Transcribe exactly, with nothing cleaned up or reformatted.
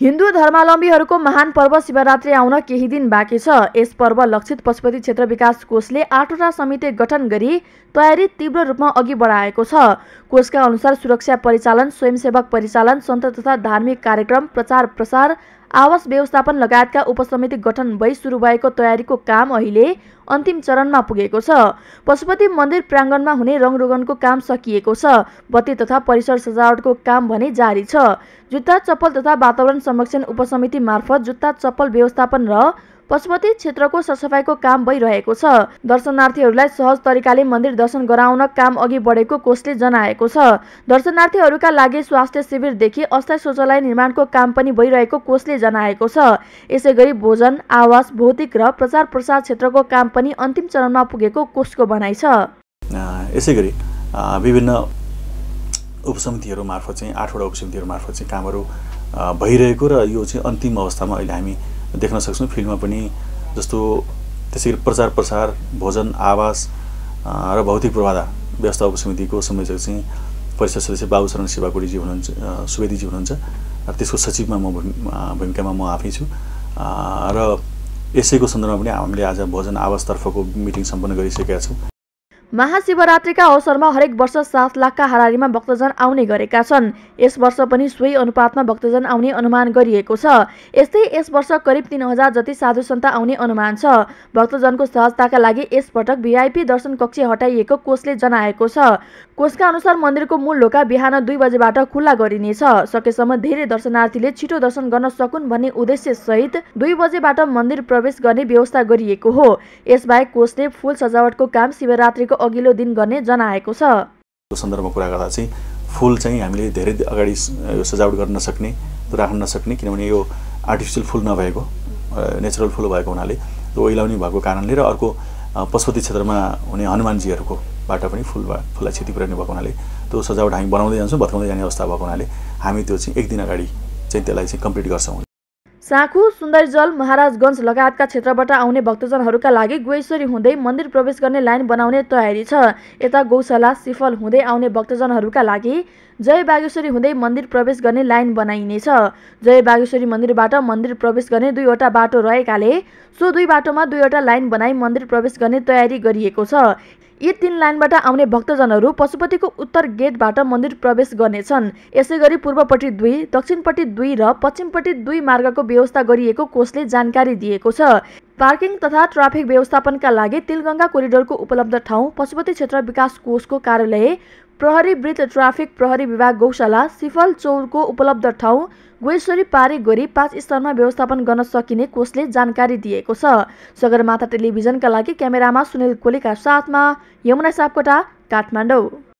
हिन्दू धर्मावलम्बीहरूको महान पर्व शिवरात्रि आउन केही दिन बाँकी छ। यस पर्व लक्षित पशुपति क्षेत्र विकास कोषले आठवटा समिति गठन गरी तयारी तीव्र रूपमा अघि बढाएको छ। कोषका अनुसार सुरक्षा परिचालन, स्वयंसेवक परिचालन, सन्त तथा धार्मिक कार्यक्रम, प्रचार प्रसार, आवास व्यवस्थापन लगायतका उपसमिति गठन भई सुरु भएको तयारीको काम अहिले अन्तिम चरणमा पुगेको छ। पशुपति मन्दिर प्राङ्गणमा हुने रङरोगनको काम सकिएको छ। बत्ती तथा परिसर सजावटको काम भने जारी छ। जुत्ता चप्पल तथा वातावरण संरक्षण उपसमिति मार्फत जुत्ता चप्पल व्यवस्थापन र पशुपति क्षेत्रको सरसफाईको काम भइरहेको छ। दर्शनार्थीहरूलाई सहज तरिकाले मन्दिर दर्शन गराउन काम अघि बढेको कोषले जनाएको छ। दर्शनार्थीहरूका लागि स्वास्थ्य शिविरदेखि अस्थायी शौचालय निर्माणको काम पनि भइरहेको कोषले जनाएको छ। यसैगरी भोजन, आवास, भौतिक र प्रचार प्रसार क्षेत्रको काम पनि अन्तिम चरणमा पुगेको कोषको भनाइ छ। यसैगरी विभिन्न उपसमितिहरू मार्फत चाहिँ आठवटा उपसमितिहरू मार्फत चाहिँ कामहरू भइरहेको र यो चाहिँ अन्तिम अवस्थामा अहिले हामी देख्न सक्छौँ। फिल्डमा पनि जस्तो त्यसैगरी प्रचार प्रसार, भोजन, आवास र भौतिक पूर्वाधार व्यवस्था उपसमितिको संयोजक चाहिँ परिषद सदस्य बाबुशरण शेवापुरीजी हुनुहुन्छ, सुवेदीजी हुनुहुन्छ र त्यसको सचिवमा म भूमिकामा म आफै छु। र यसैको सन्दर्भमा पनि हामीले आज भोजन आवासतर्फको मिटिङ सम्पन्न गरिसकेका छौँ। महाशिवरात्रिका अवसरमा हरेक वर्ष सात लाखका हारारीमा भक्तजन आउने गरेका छन्। यस वर्ष पनि सोही अनुपातमा भक्तजन आउने अनुमान गरिएको छ। यस्तै यस वर्ष करिब तीन हजार जति साधु सन्त आउने अनुमान छ। भक्तजनको सहजताका लागि यस पटक भिआइपी दर्शन कक्ष हटाइएको कोषले जनाएको छ। कोषका अनुसार मन्दिरको मूल ढोका बिहान दुई बजेबाट खुल्ला गरिनेछ। सकेसम्म धेरै दर्शनार्थीले छिटो दर्शन गर्न सकुन् भन्ने उद्देश्य सहित दुई बजेबाट मन्दिर प्रवेश गर्ने व्यवस्था गरिएको हो। यसबाहेक कोषले फूल सजावटको काम शिवरात्रिको अघिल्लो दिन गर्ने जनाएको छ। यो सन्दर्भमा कुरा गर्दा चाहिँ फुल चाहिँ हामीले धेरै अगाडि यो सजावट गर्न नसक्ने, राख्न नसक्ने, किनभने यो आर्टिफिसियल फुल नभएको, नेचुरल फुल भएको हुनाले ओइलाउने भएको कारणले र अर्को पशुपति क्षेत्रमा हुने हनुमानजीहरूकोबाट पनि फुल फुललाई क्षति पुर्याउने भएको हुनाले त्यो सजावट हामी बनाउँदै जान्छौँ, भत्काउँदै जाने अवस्था भएको हुनाले हामी त्यो चाहिँ एक दिन अगाडि चाहिँ त्यसलाई चाहिँ कम्प्लिट गर्छौँ। साखु, सुन्दरजल, महाराजगञ्ज लगायतका क्षेत्रबाट आउने भक्तजनहरूका लागि गौहेश्वरी हुँदै मन्दिर प्रवेश गर्ने लाइन बनाउने तयारी छ। यता गौशाला, सिफल हुँदै आउने भक्तजनहरूका लागि जय बागेश्वरी हुँदै मन्दिर प्रवेश गर्ने लाइन बनाइनेछ। जय बागेश्वरी मन्दिरबाट मन्दिर प्रवेश गर्ने दुईवटा बाटो रहेकाले सो दुई बाटोमा दुईवटा लाइन बनाई मन्दिर प्रवेश गर्ने तयारी गरिएको छ। यी तीन लाइनबाट आउने भक्तजनहरू पशुपतिको उत्तर गेटबाट मन्दिर प्रवेश गर्नेछन्। यसैगरी पूर्वपट्टि दुई, दक्षिणपट्टि दुई र पश्चिमपट्टि दुई मार्गको व्यवस्था गरिएको कोषले जानकारी दिएको छ। पार्किङ तथा ट्राफिक व्यवस्थापनका लागि तिलगङ्गा कोरिडोरको उपलब्ध ठाउँ पशुपति क्षेत्र विकास कोषको कार्यालय, प्रहरी वृत्त, ट्राफिक प्रहरी विभाग, गौशाला, सिफल चौरको उपलब्ध ठाउँ गौहेश्वरी पारी गरी पाँच स्तरमा व्यवस्थापन गर्न सकिने कोषले जानकारी दिएको छ। सगरमाथा टेलिभिजनका लागि क्यामेरामा सुनिल कोलीका साथमा यमुना सापकोटा, काठमाडौँ।